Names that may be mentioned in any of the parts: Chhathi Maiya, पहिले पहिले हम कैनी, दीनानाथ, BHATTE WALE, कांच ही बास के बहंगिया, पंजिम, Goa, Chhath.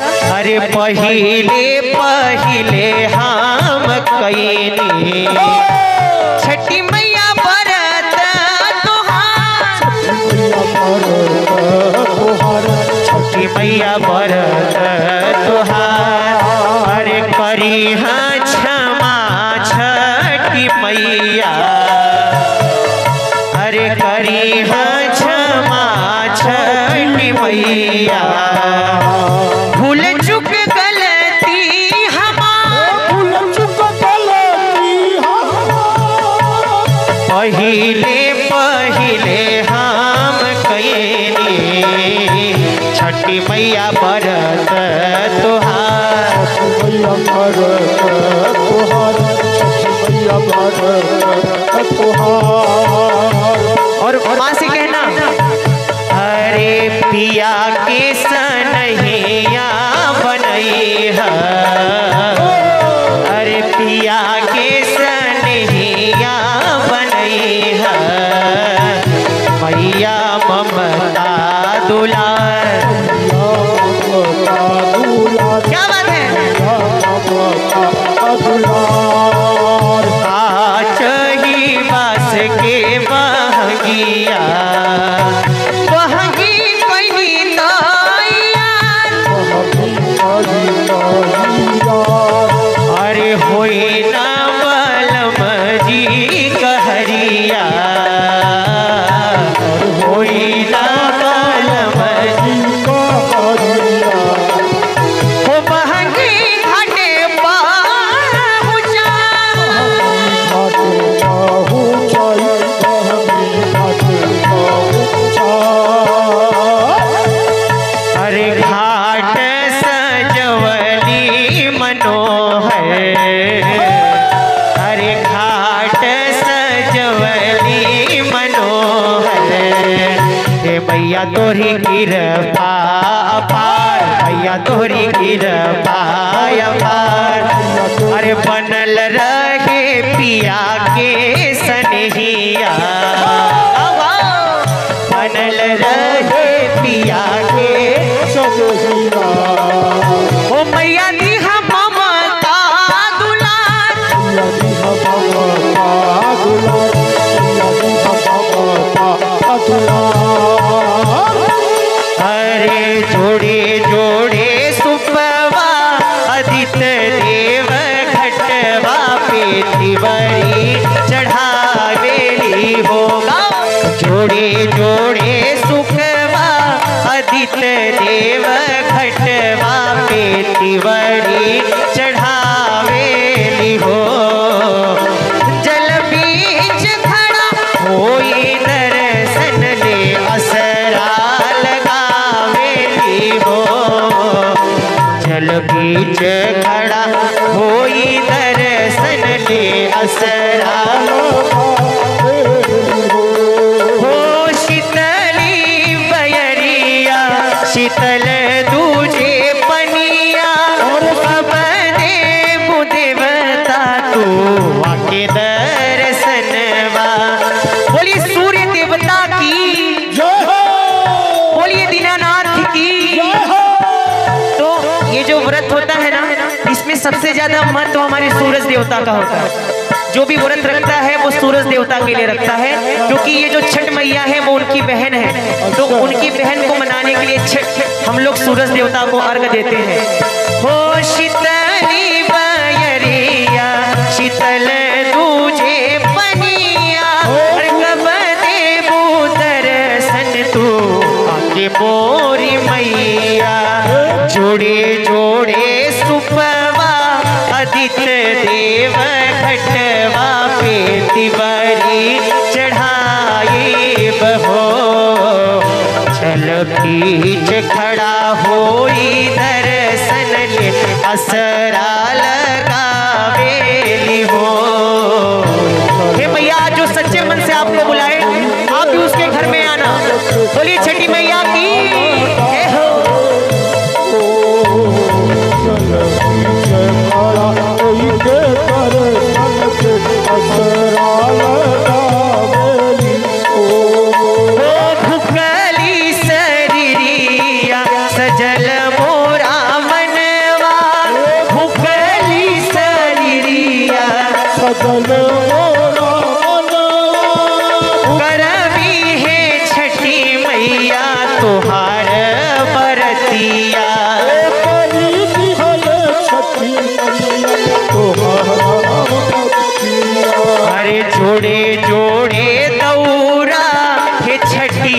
अरे पहिले पहिले हम कईनी छठी मैया बरत तुहार, छठी मैया बरत तुहार। अरे करी हाँ क्षमा छठी मैया, अरे करी हाँ क्षमा छठी मैया। पहिले पहिले हम कईनी छठी मैया बरत तुहार, और माँ से कहना अरे पिया के सनहिया बनई है, अरे पिया के सनहिया मैया ममता दुलार। क्या बात है काच ही बास के बहगिया, बहगी कोई नैया। अरे होई ना बलम जी कहरिया, भैया तोरी कृपा अपार, भैया तोरी कृपा अपार। अरे बनल रहे पिया के सनहिया, बनल रहे पिया के सनहिया। ओ मैया निहा ममता दुलार। जोड़े जोड़े सुपवा अदित देव घटवा पे तिवरी चढ़ावेली होगा, जोड़े जोड़े सुपवा अदित देव घटवा पे तिवरी चढ़ावेली हो। जल बीच खड़ा होई दर्शन ले असरा हो, जल बीच खड़ा होई दर्शन ले असरा हो। शीतली बयरिया शीतल दूजे पनिया, अब दे देवता तू आके दर्शनवा। बोलिए सूर्य देवता की बोलिए दीनानाथ की। ये जो व्रत होता है ना, इसमें सबसे ज्यादा महत्व हमारे सूरज देवता का होता है। जो भी व्रत रखता है वो सूरज देवता के लिए रखता है, क्योंकि ये जो छठ मैया है वो उनकी बहन है, तो उनकी बहन को मनाने के लिए छठ हम लोग सूरज देवता को अर्घ देते हैं। हो शीतली बयरिया शीतल दूजे पनिया, कब देबू दर्शन तू आके मोरी मैया। जोड़े जोड़े सुपवा अदित देव घटवा पे तिवरी चढ़ाए बहो, चल बीच खड़ा होई दर्शन ले असरा लगावेली हो। हे भैया जो सच्चे मन से आपको बुलाए आप भी उसके घर में आना। बोलिए छठी मैया की जय हो। भुखली सरिरिया सजल मोरा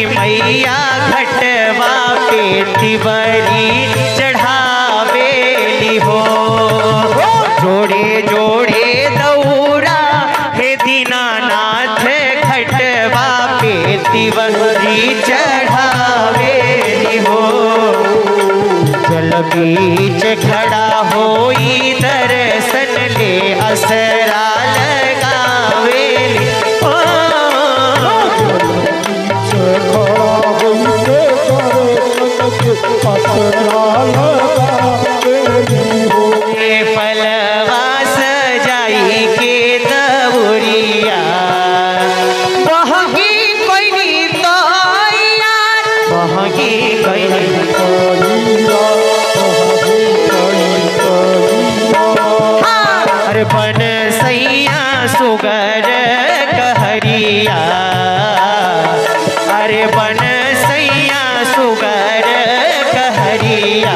मैया घटवा पे तिवरी चढ़ावेली हो। जोड़े जोड़े दौड़ा हे दीनानाथ घटवा पे तिवरी चढ़ावेली हो। जल बीच खड़ा होई दर्शन ले असरा पलवा सजाई के दौरिया बहगी कोई तोरिया बहगी कोई तोरिया हर बन सैया सुगर कहरिया हर बन सैया सुगर कहरिया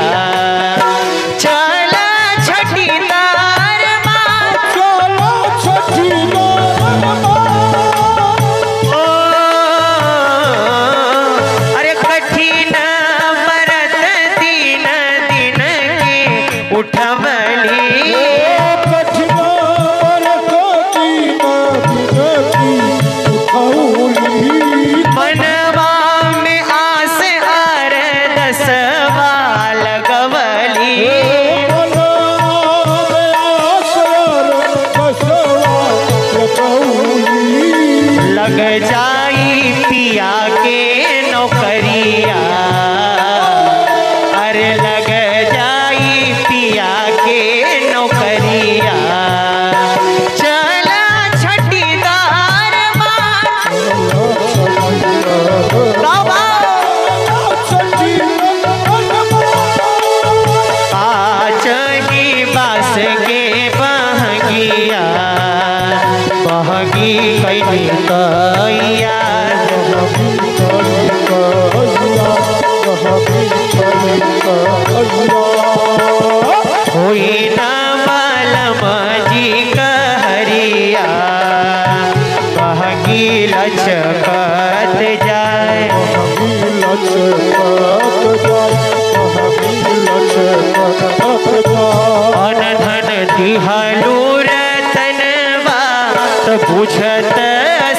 पूछत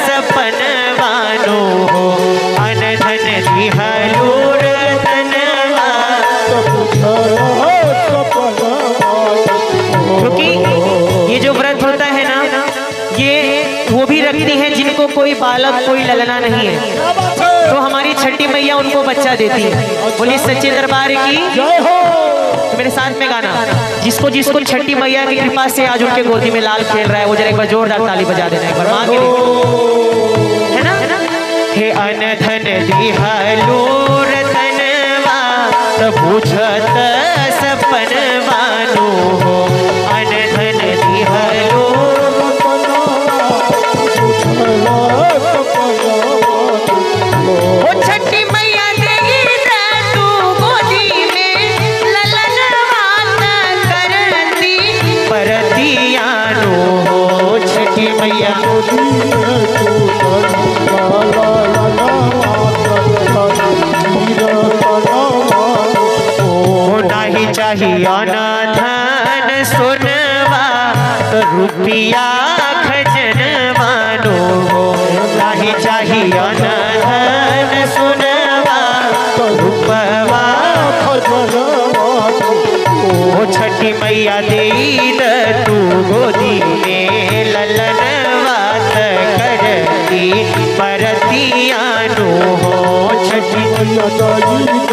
सपनवानो हो अनधन दिहलूर तनवा क्योंकि ये जो व्रत होता है ना ये वो भी रखती है जिनको कोई बालक कोई ललना नहीं है तो हमारी छठी मैया उनको बच्चा देती है। बोलिए सच्चे दरबार की। मेरे साथ में गाना जिसको जिसको छठी मैया की कृपा से आज उनके गोदी में लाल खेल रहा है वो जरा एक बार जोरदार ताली बजा देना एक बार मां के लिए है ना। हे अनधन दिहलूर तनवा तब पूछत सपनवानो हो अनधन दिहलूर तनवा छठी मैया चाहिया ना धन सुनवा तो रुपया खजनवानो हो नहीं चाहिया ना धन सुनवा तो रुपया खजनवानो हो। छठी मैया दे तू गोदी में ललनवा करती परतियानो हो छठी मैया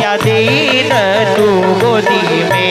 या दीन तू गोदी में